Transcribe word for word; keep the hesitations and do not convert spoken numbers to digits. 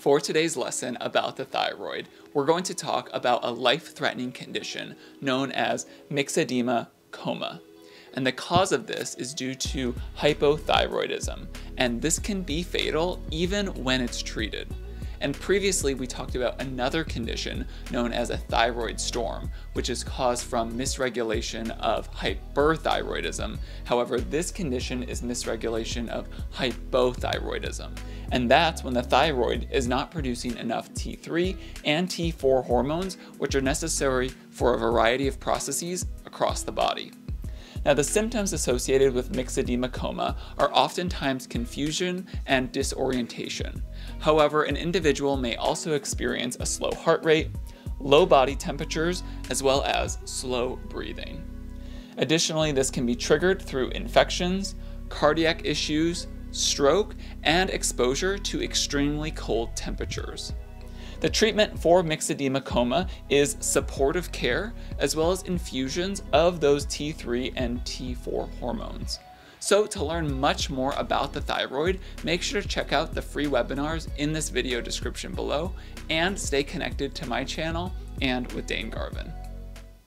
For today's lesson about the thyroid, we're going to talk about a life-threatening condition known as myxedema coma. And the cause of this is due to hypothyroidism, and this can be fatal even when it's treated. And previously we talked about another condition known as a thyroid storm, which is caused from misregulation of hyperthyroidism. However, this condition is misregulation of hypothyroidism. And that's when the thyroid is not producing enough T three and T four hormones, which are necessary for a variety of processes across the body. Now, the symptoms associated with myxedema coma are oftentimes confusion and disorientation. However, an individual may also experience a slow heart rate, low body temperatures, as well as slow breathing. Additionally, this can be triggered through infections, cardiac issues, stroke, and exposure to extremely cold temperatures. The treatment for myxedema coma is supportive care, as well as infusions of those T three and T four hormones. So to learn much more about the thyroid, make sure to check out the free webinars in this video description below, and stay connected to my channel and with Dane Garvin.